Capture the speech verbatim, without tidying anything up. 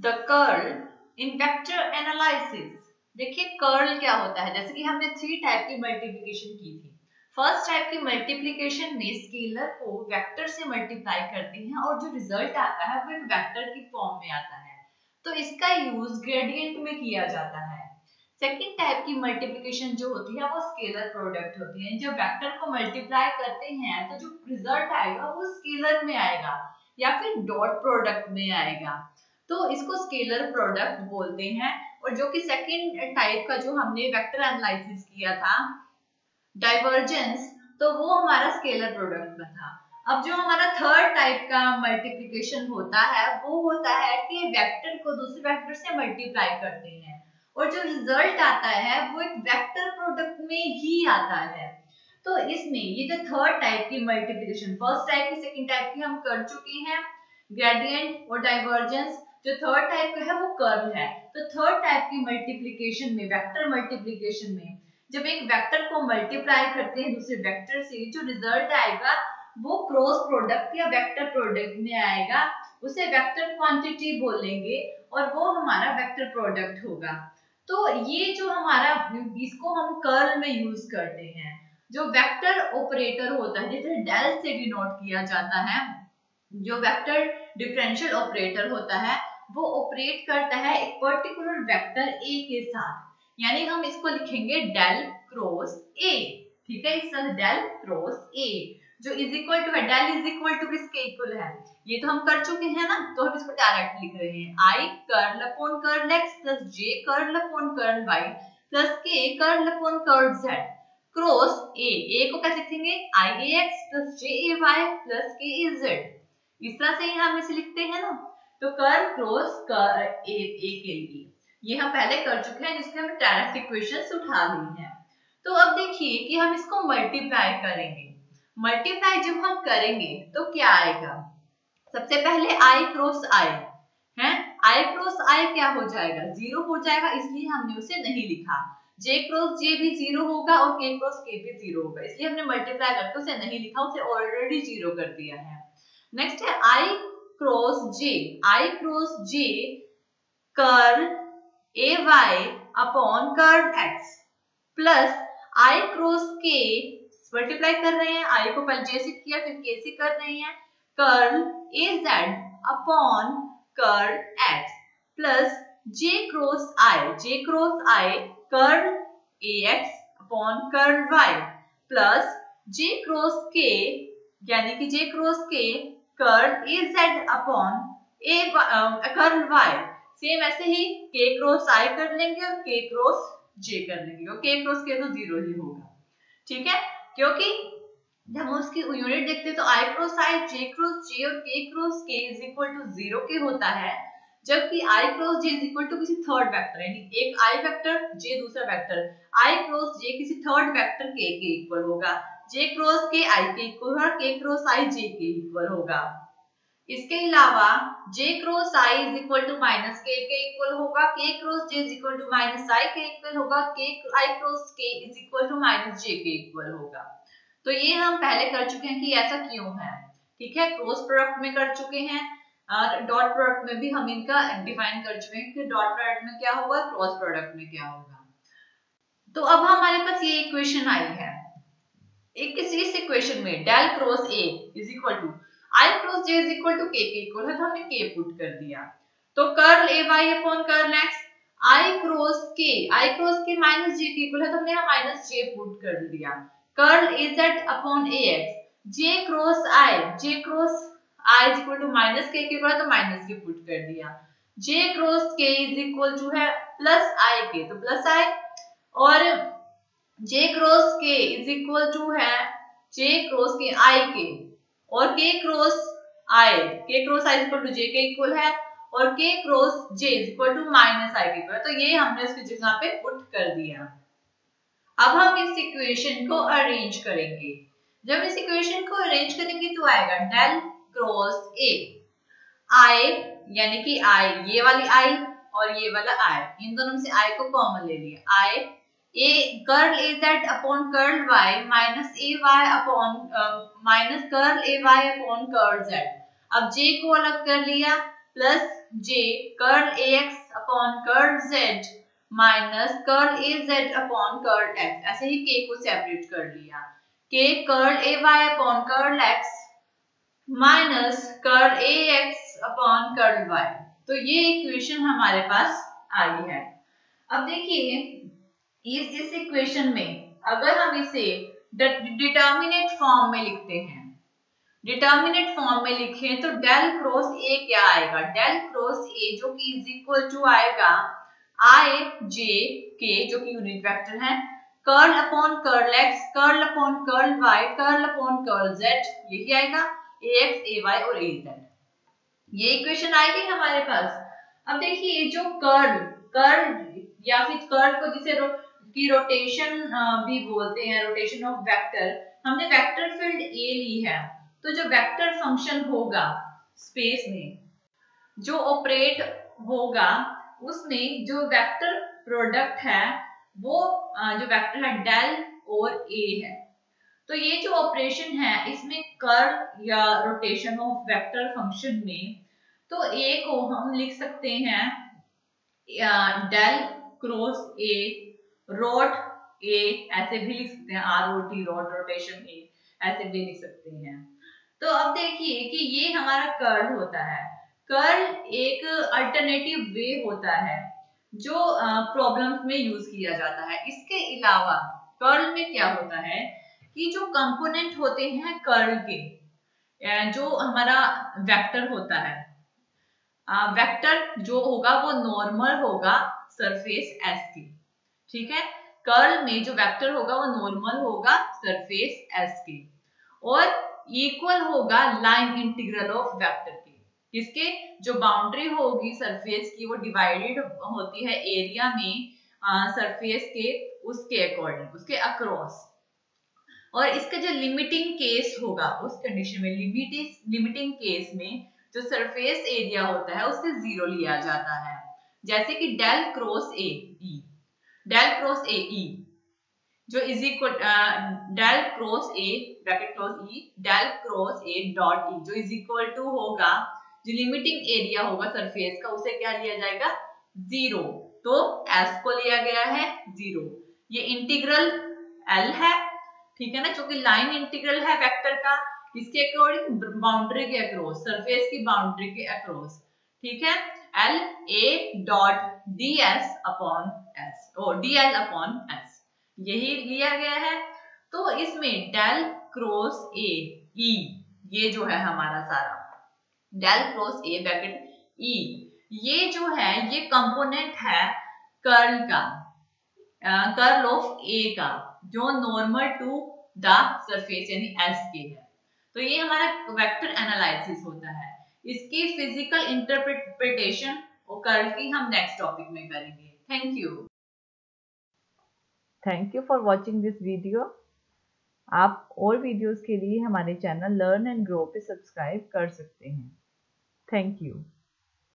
The curl in vector analysis. देखिए curl क्या होता है, जैसे कि हमने थ्री टाइप की मल्टीप्लिकेशन की थी। फर्स्ट टाइप की मल्टीप्लिकेशन में स्केलर को वेक्टर से मल्टीप्लाई करते हैं और जो रिजल्ट आता है वो एक वेक्टर की फॉर्म में आता है, तो इसका यूज ग्रेडियंट में किया जाता है। सेकेंड टाइप की मल्टीप्लिकेशन जो होती है वो स्केलर प्रोडक्ट होती है। जब वेक्टर को मल्टीप्लाई करते हैं तो जो रिजल्ट आएगा वो स्केलर में आएगा या फिर डॉट प्रोडक्ट में आएगा, तो इसको स्केलर प्रोडक्ट बोलते हैं। और जो कि सेकंड टाइप का जो हमने वेक्टर एनालिसिस किया था डाइवर्जेंस, तो वो हमारा स्केलर प्रोडक्ट बना। अब जो हमारा थर्ड टाइप का मल्टीप्लिकेशन होता है वो होता है कि वेक्टर को दूसरे वेक्टर से मल्टीप्लाई करते हैं और जो रिजल्ट आता है वो एक वेक्टर प्रोडक्ट में ही आता है। तो इसमें ये जो थर्ड टाइप की मल्टीप्लिकेशन, फर्स्ट टाइप की सेकंड टाइप की हम कर चुके हैं, ग्रेडियंट और डाइवर्जेंस। जो थर्ड टाइप का है वो कर्ल है। तो थर्ड टाइप की मल्टीप्लिकेशन में, वेक्टर मल्टीप्लिकेशन में, जब एक वेक्टर को मल्टीप्लाई करते हैं दूसरे वेक्टर से, जो रिजल्ट आएगा वो क्रॉस प्रोडक्ट या वेक्टर प्रोडक्ट में आएगा, उसे वेक्टर क्वांटिटी बोलेंगे और वो हमारा वेक्टर प्रोडक्ट होगा। तो ये जो हमारा, इसको हम कर्ल में यूज करते हैं। जो वेक्टर ऑपरेटर होता है जिसे डेल से डिनोट किया जाता है, जो वेक्टर डिफरेंशियल ऑपरेटर होता है वो ऑपरेट करता है एक पर्टिकुलर वेक्टर ए के साथ, यानी हम इसको लिखेंगे डेल क्रॉस ए। ठीक है, इस डेल क्रॉस ए जो इज इक्वल टू है, डेल इज इक्वल टू किसके इक्वल है, ये तो हम कर चुके हैं ना, तो हम इसको डायरेक्ट लिख रहे हैं I curl upon curl X plus J curl upon curl Y plus K curl upon curl Z cross A. A को कैसे लिखेंगे, I A X plus J A Y plus K A Z, इस तरह से ही हम इसे लिखते हैं ना। तो curl cross curl A A के लिए ये हम पहले कर चुके हैं, जिसमें हम डायरेक्ट इक्वेशंस उठा ली हैं। तो अब देखिए कि हम इसको मल्टीप्लाई करेंगे। मल्टीप्लाई जब हम करेंगे तो क्या आएगा, सबसे पहले आई क्रॉस आई है, आई क्रॉस आई क्या हो जाएगा, जीरो हो जाएगा, इसलिए हमने उसे नहीं लिखा। जे क्रॉस जे भी जीरो होगा और के क्रॉस के भी जीरो होगा, इसलिए हमने मल्टीप्लाई करके उसे नहीं लिखा, उसे ऑलरेडी जीरो कर दिया है। नेक्स्ट है I cross J, I cross J curl A Y upon curl X plus I cross K, multiply कर रहे हैं, आई को पहले जे से किया फिर के से कर रहे हैं, curl A Z upon curl X plus J cross I, J cross I curl A X upon curl Y plus J cross K, यानी कि J cross K curl A Z upon A curl Y. Same ऐसे ही के cross आई कर लेंगे और के cross जे कर लेंगे, और के क्रॉस के तो जीरो ही होगा। ठीक है, क्योंकि जब हम उसकी यूनिट देखते हैं तो आई क्रॉस आई, जे क्रॉस जे और के क्रॉस के इज इक्वल टू जीरो के होता है, जबकि i cross j is equal to किसी थर्ड वेक्टर, यानी एक i वेक्टर j दूसरा वेक्टर, i क्रॉस j किसी थर्ड वेक्टर k के इक्वल होगा, j क्रॉस k i के इक्वल होगा, k क्रॉस i j के इक्वल होगा। इसके अलावा j cross i is equal to minus k के इक्वल होगा, k cross j is equal to minus i के इक्वल होगा, k i cross k is equal to minus j के equal होगा। तो ये हम पहले कर चुके हैं कि ऐसा क्यों है। ठीक है, क्रॉस प्रोडक्ट में कर चुके हैं, डॉट प्रोडक्ट में भी हम इनका डिफाइन कर चुके हैं कि डॉट प्रोडक्ट में क्या होगा, क्रॉस प्रोडक्ट में क्या होगा। तो अब हमारे पास ये इक्वेशन आई है, एक इस इक्वेशन में del cross A is equal to I cross J is equal to K के इक्वल है, तो हमने के पुट कर दिया। तो curl A Y upon curl X I cross K, I cross के माइनस जे के इक्वल है, तो हमने यहां माइनस जे पुट कर दिया। Curl A Z upon A X J cross I, J cross i is equal to minus K के equal, तो माइनस के पुट कर दिया। j cross k is equal to है प्लस i के, तो plus i, और j cross k is equal to है j cross K i के, और k cross i, k cross i is equal to j के इक्वल है, और k cross j is equal to minus i के equal, तो ये हमने इसकी जगह पे पुट कर दिया। अब हम इस इक्वेशन को अरेंज करेंगे। जब इस इक्वेशन को अरेंज करेंगे तो आएगा डेल क्रॉस ए, आई यानी कि आई, ये वाली आई और ये वाला आई, इन दोनों में से आई को कॉमन ले लिया, I A curl A Z upon curl Y minus A Y upon minus curl A Y upon curl Z. अब जे को अलग कर लिया, plus J curl A X upon curl Z minus curl A Z upon curl X. ऐसे ही K को separate कर लिया। K curl A Y upon curl X minus curl A X upon curl Y. तो ये equation हमारे पास आई है। अब देखिए इस इस इक्वेशन में अगर हम इसे डिटर्मिनेट फॉर्म में लिखते हैं, डिटर्मिनेट फॉर्म में लिखें तो डेल क्रॉस ए क्या आएगा? डेल क्रॉस ए जो कि इज इक्वल टू आएगा आई जे के जो कि यूनिट वेक्टर है, curl upon curl X, curl upon curl Y, curl upon curl Z, यही आएगा ए एक्स ए वाई और ए जेड। ये इक्वेशन आएगी हमारे पास। अब देखिए जो कर्ल कर्ल या फिर कर्ल को जिसे रो, की रोटेशन भी बोलते हैं, रोटेशन ऑफ वेक्टर, हमने वेक्टर फील्ड ए ली है। तो जो वेक्टर फंक्शन होगा स्पेस में जो ऑपरेट होगा उसमें जो वेक्टर प्रोडक्ट है वो जो वेक्टर है डेल और ए है। तो ये जो ऑपरेशन है इसमें कर्ल या रोटेशन ऑफ वेक्टर फंक्शन में तो ए को हम लिख सकते हैं del cross A rot A, ऐसे भी लिख सकते हैं R O T rot rotation A, ऐसे भी लिख सकते हैं। तो अब देखिए कि ये हमारा कर्ल होता है। कर्ल एक अल्टरनेटिव वे होता है जो प्रॉब्लम्स में यूज किया जाता है। इसके अलावा कर्ल में क्या होता है कि जो कंपोनेंट होते हैं कर्ल के, जो हमारा वेक्टर होता है, वेक्टर जो होगा वो नॉर्मल होगा सरफेस एस के, ठीक है। कर्ल में जो वेक्टर होगा वो नॉर्मल होगा सरफेस एस के और इक्वल होगा लाइन इंटीग्रल ऑफ वेक्टर के। इसके जो बाउंड्री होगी सरफेस की वो डिवाइडेड होती है एरिया में सरफेस के उसके अकॉर्डिंग, उसके अक्रॉस। और इसका जो लिमिटिंग केस होगा उस कंडीशन में लिमिट लिमिटिंग केस में जो सरफेस एरिया होता है उससे जीरो लिया जाता है। जैसे कि del cross A E, del cross A E जो is equal del cross A bracket close E del cross A dot E जो इज इक्वल टू होगा जो लिमिटिंग एरिया होगा सरफेस का उसे क्या लिया जाएगा? जीरो। तो एस को लिया गया है जीरो। ये इंटीग्रल एल है, ठीक है ना, क्योंकि लाइन इंटीग्रल है वेक्टर का, इसके अकॉर्डिंग बाउंड्री के अक्रॉस, सरफेस की बाउंड्री के अक्रॉस, ठीक है। L A dot D S upon S और डी एल अपॉन एस, यही लिया गया है। तो इसमें डेल क्रॉस ए ई ये जो है हमारा सारा del cross A bracket E ये जो है ये कंपोनेंट है कर्ल का, कर्ल ऑफ ए का जो नॉर्मल टू द सरफेस यानी एस के है। तो ये हमारा वेक्टर एनालिसिस होता है। इसकी फिजिकल इंटरप्रिटेशन और कर्ल की हम नेक्स्ट टॉपिक में करेंगे। Thank you. Thank you for watching this video. आप और वीडियोस के लिए हमारे चैनल लर्न एंड ग्रो पे सब्सक्राइब कर सकते हैं। Thank you.